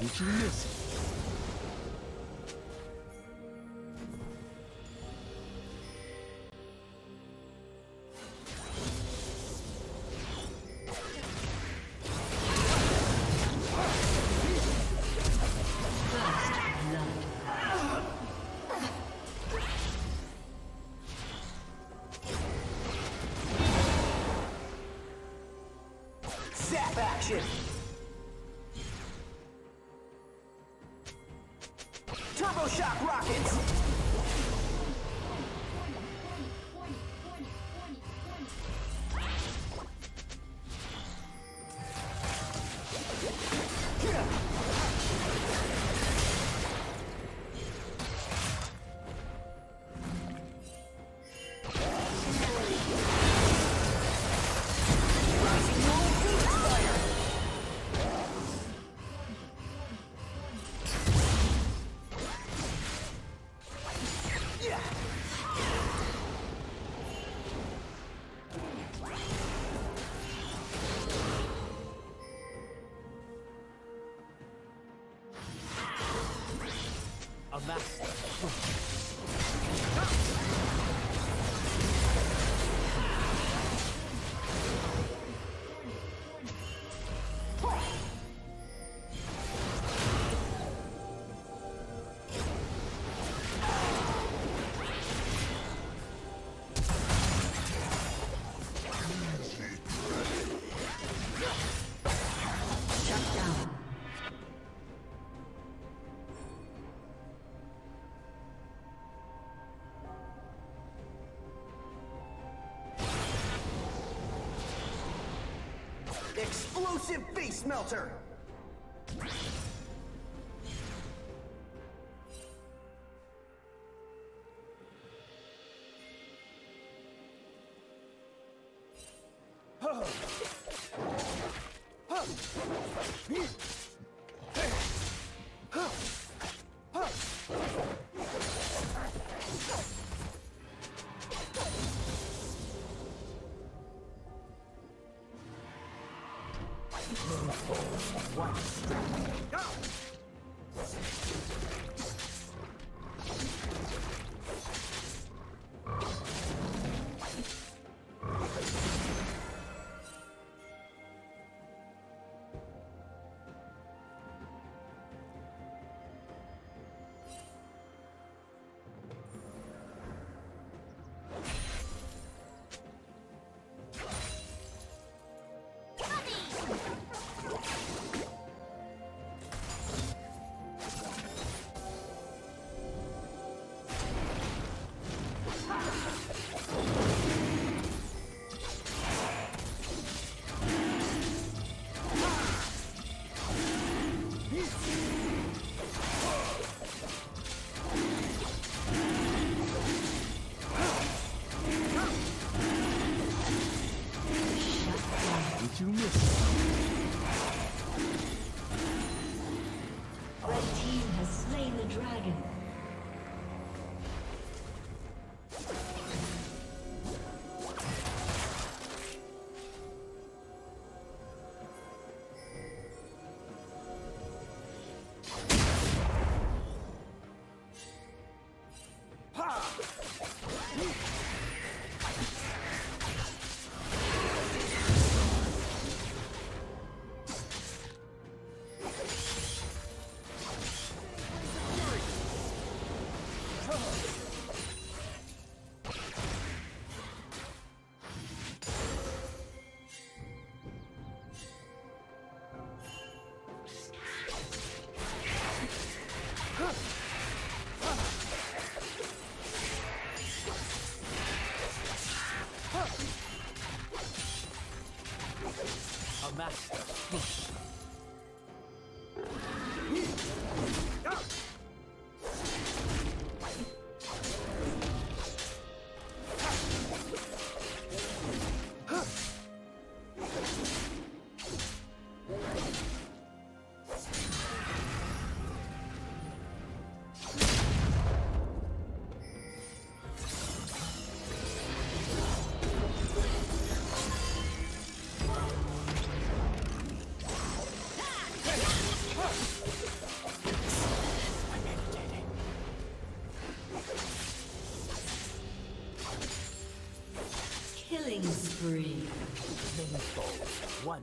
Did you miss it? Shock rockets! Master. Explosive face melter! Master Yi. Spree. One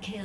Kill.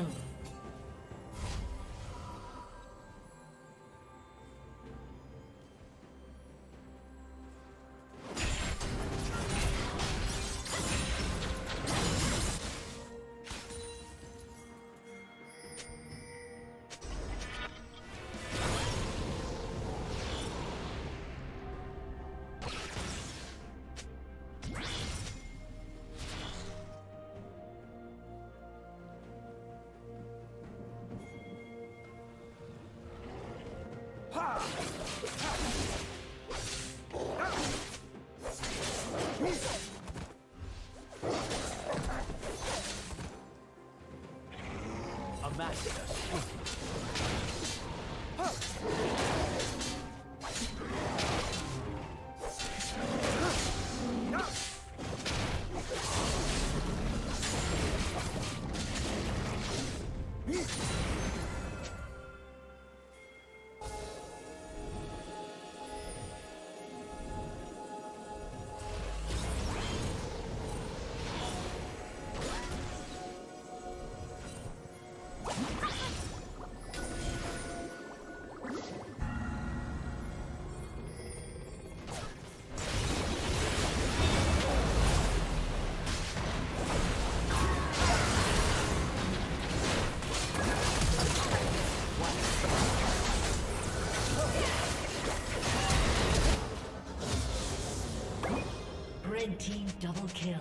Red team double kill.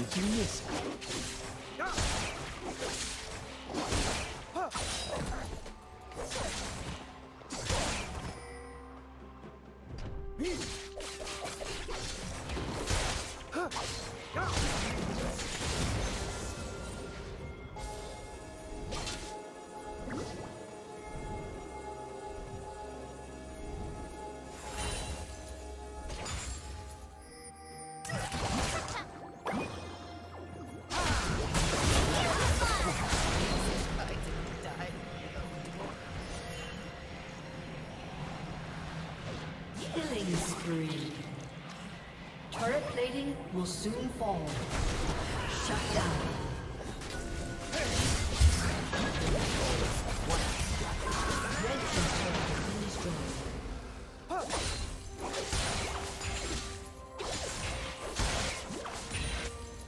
did you miss me? Killing spree. Turret plating will soon fall. Shut down. Red team's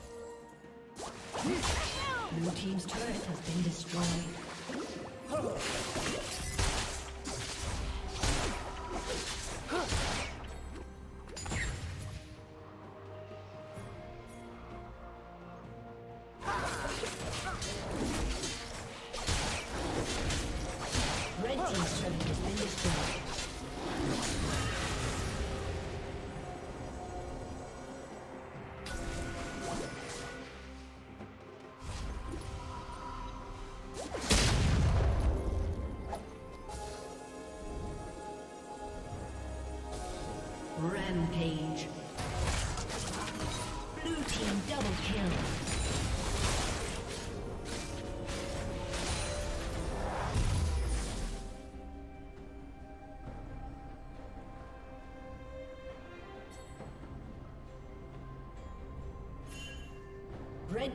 turret has been destroyed. Blue team's turret has been destroyed. Rampage. Blue team double kill. Red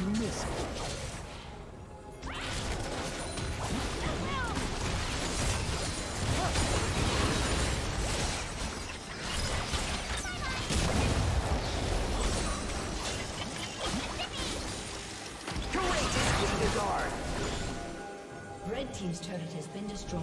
You missed it. Red team's turret has been destroyed.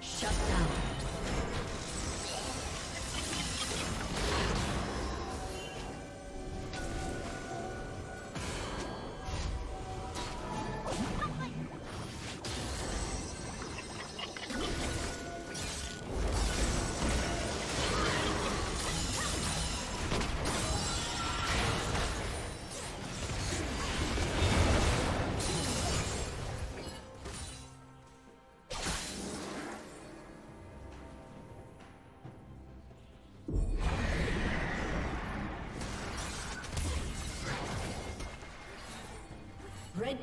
Shut down. Red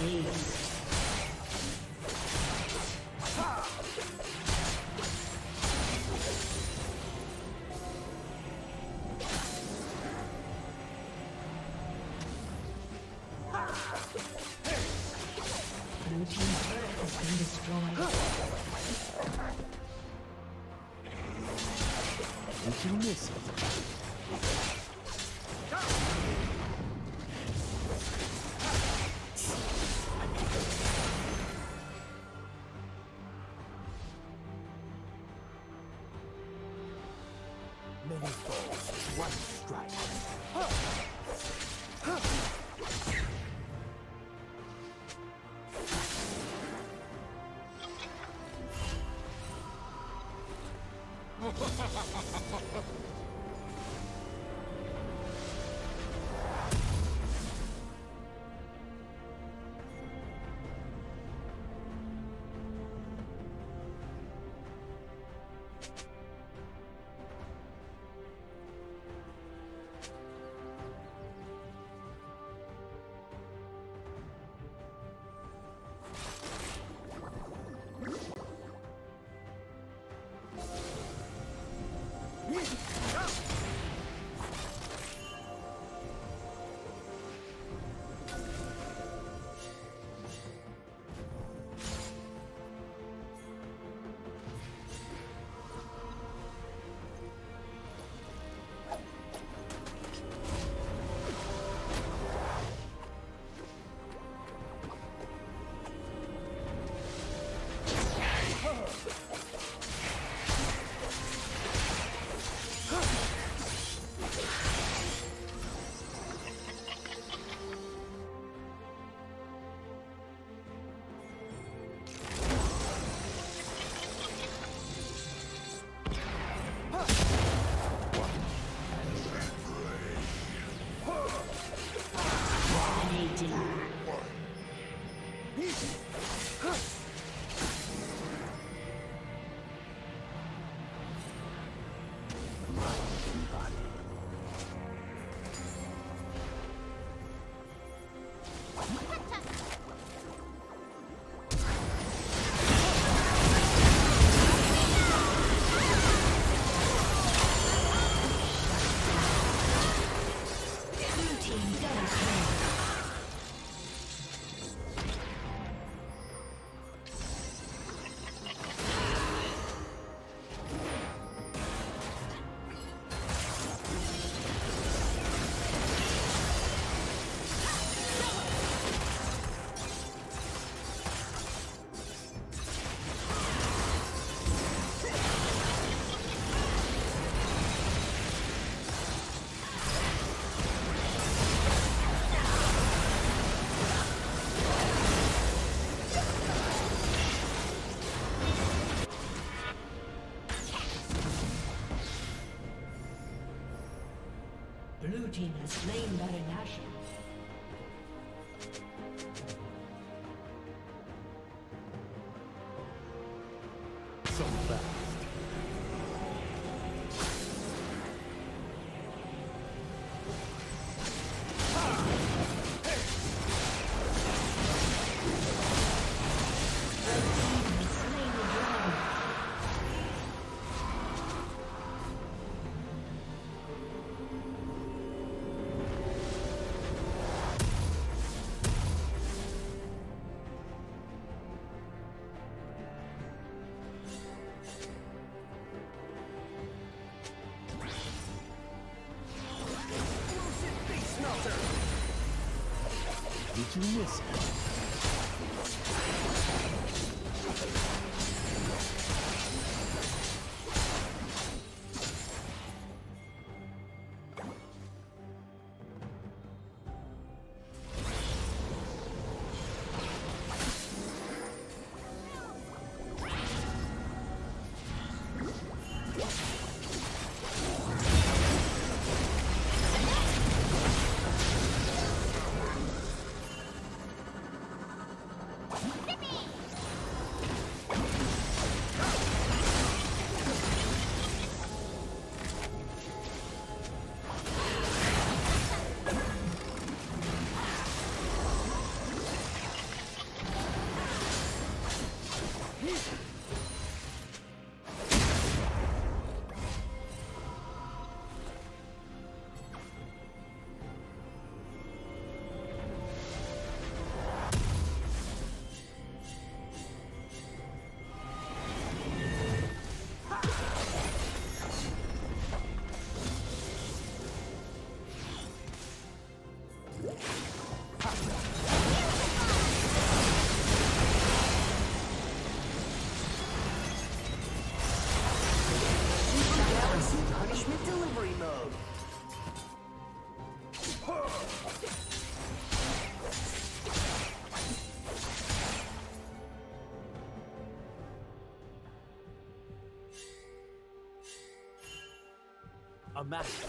Blue team has slain Baron Nashor. Did you miss it? a master.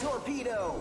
Torpedo!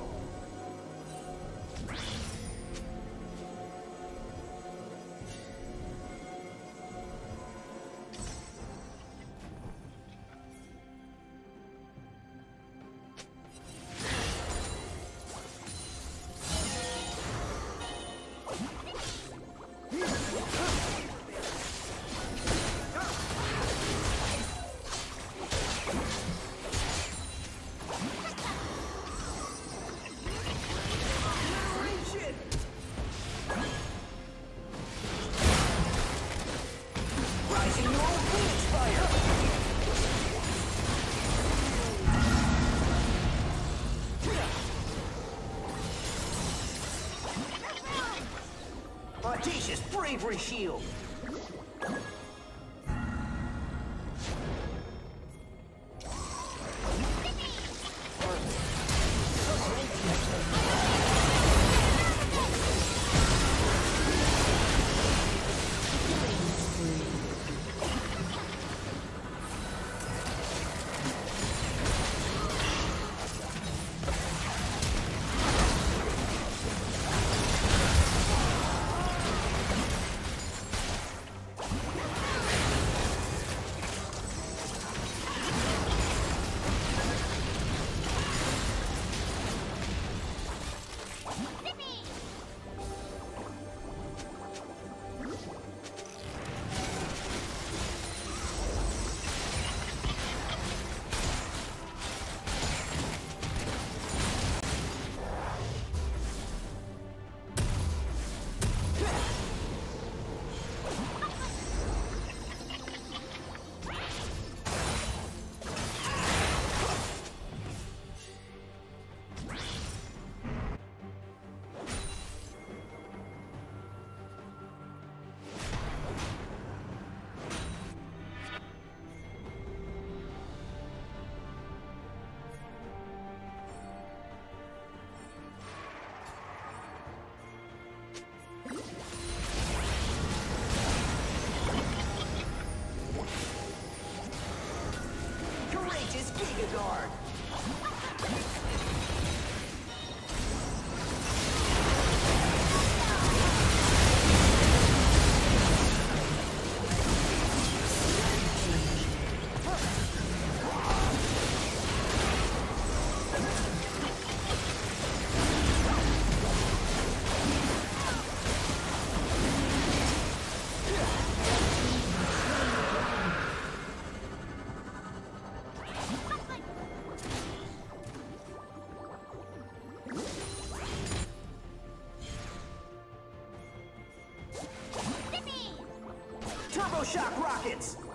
Audacious bravery shield! Guard. Shock rockets!